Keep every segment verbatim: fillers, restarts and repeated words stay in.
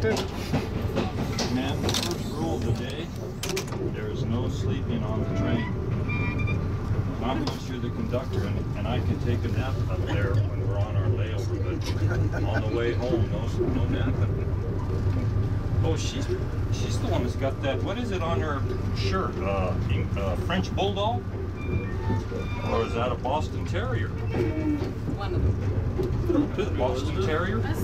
distracted. Man, the first rule of the day, there is no sleeping on the train. Not unless you're the conductor, and, and I can take a nap up there when we're on our layover, but on the way home, no, no napping. Oh, she's, she's the one that's got that, what is it on her shirt? Uh, uh, French Bulldog? Or is that a Boston Terrier? One of them. Boston Terrier? That's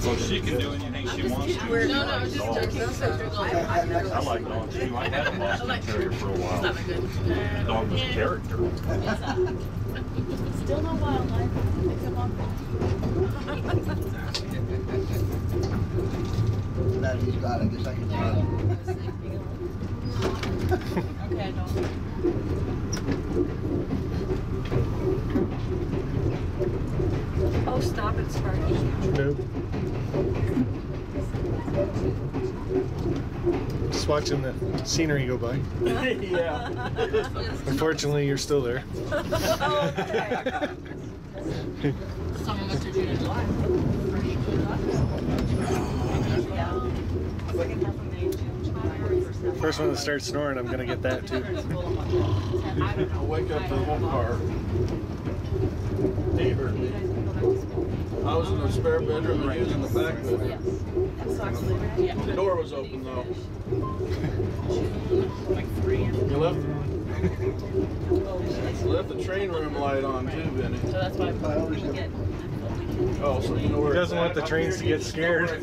so she can do anything she wants to. No, no, I'm just joking. I like dogs too. I had a Boston Terrier for a while. The dog was a character. Still no wildlife. It's a monkey. That he's got it the second time. Okay, I don't. Oh, stop it, Sparky. Nope. Just watching the scenery go by. Yeah. Unfortunately, you're still there. Okay. Some of us are doing it live. Yeah. First one that starts snoring, I'm gonna get that too. I'll wake up the whole car. He heard me. I was in the spare bedroom and he was in the back bedroom. The door was open though. You left you left the train room light on too, Benny. So that's why I always forget. Oh, so you know where he doesn't want the trains to get scared. Well,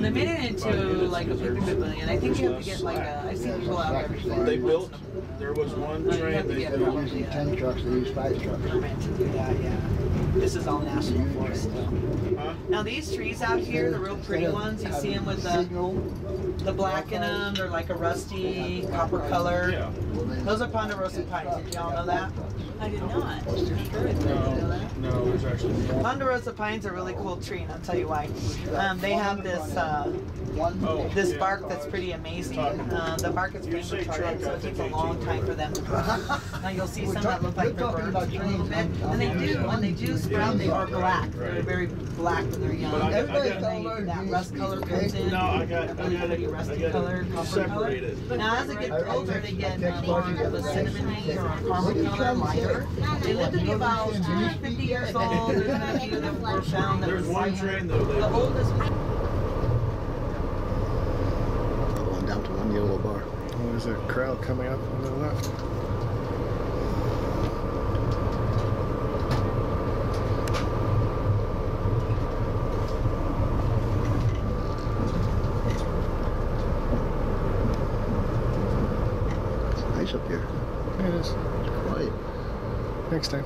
they made it into like a big pavilion, and I think you have to get like a. I've seen people out there. They built. There was one train. They built ten trucks. They used five trucks. Yeah, yeah. This is all national forest stuff. Now these trees out here, the real pretty ones, you see them with the, the black in them. They're like a rusty copper color. Those are Ponderosa pines. Did y'all know that? I did not. No, no, it's actually Ponderosa pines are a really cool tree, and I'll tell you why. Um, they have this uh, this bark that's pretty amazing. Uh, the bark is pretty retarded, so it takes a long time for them to grow. Now you'll see some that look like they're burnt a little bit, and they do. When they do sprout, they are black. They're very black when they're young. Everybody, that rust color comes in. That really pretty rusty color, copper color. Now as it gets older, they get more of a cinnamony or a caramel color, lighter. They live to be about fifty years old. There's not even that were found that was one train though. The oldest one. Going down to one yellow bar. Oh, there's a crowd coming up on the left. It's nice up here. Yeah, it is. It's quiet. Next time.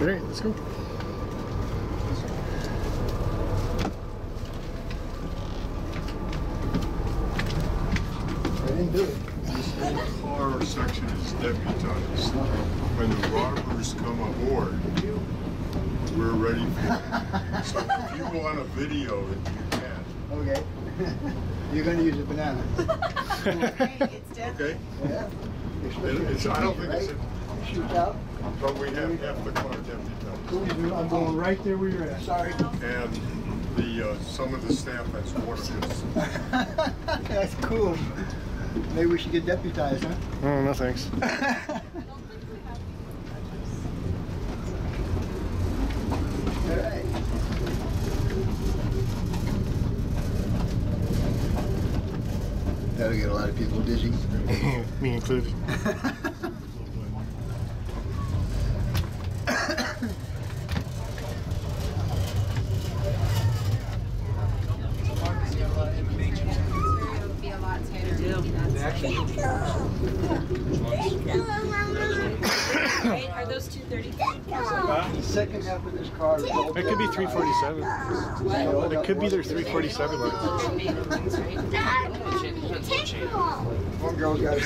Alright, let's go. I didn't do it. This whole bar section is debutantes. When the robbers come aboard, we're ready for it. So if you want a video, you can. Okay. You're going to use a banana. Okay, it's dead. Okay. Yeah. It, it's, I don't think it's a shoot out. But we have half the car deputized. I'm going right there where you're at. Sorry. And the uh, some of the staff has water goods. That's cool. Maybe we should get deputized, huh? Oh, no thanks. All right. That'll get a lot of people dizzy. Me included. Second half of this car. It could be three forty-seven. What? It could be their three forty-seven. One girl's got it.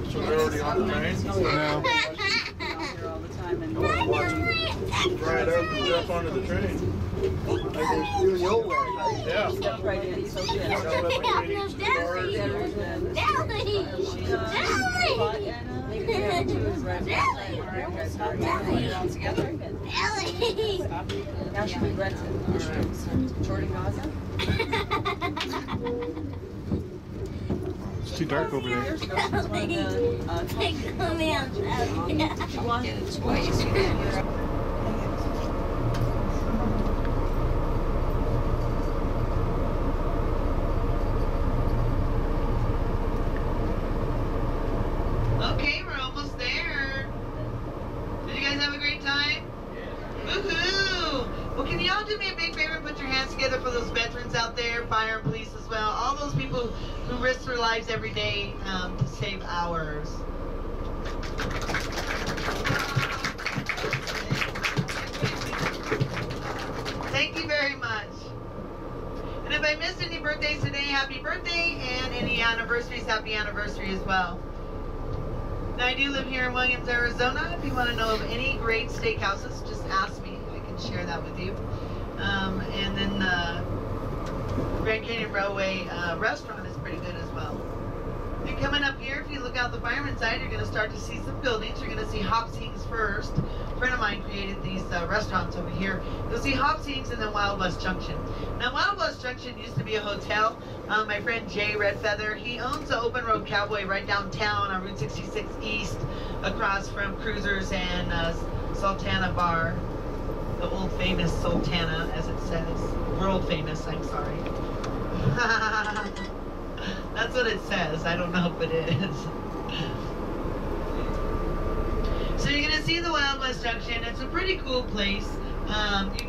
So they're already on the train? No. Right up and jump onto the train. Like there's your way. Yeah. Yeah. Now she regrets it. Jordan Gaza. It's too dark over there. Every day um, to save hours. Thank you very much. And if I missed any birthdays today, happy birthday, and any anniversaries, happy anniversary as well. Now I do live here in Williams, Arizona. If you want to know of any great steakhouses, just ask me. I can share that with you. Um, and then the uh, Grand Canyon Railway uh, restaurant is pretty good as well. If you're coming up here, if you look out the fireman's side, you're going to start to see some buildings. You're going to see Hop-Sings first. A friend of mine created these uh, restaurants over here. You'll see Hop-Sings and then Wild West Junction. Now, Wild West Junction used to be a hotel. Um, my friend Jay Redfeather, he owns the Open Road Cowboy right downtown on Route sixty-six East, across from Cruisers and uh, Sultana Bar. The old famous Sultana, as it says. World famous, I'm sorry. That's what it says. I don't know if it is. So you're going to see the Wild West Junction. It's a pretty cool place. Um, you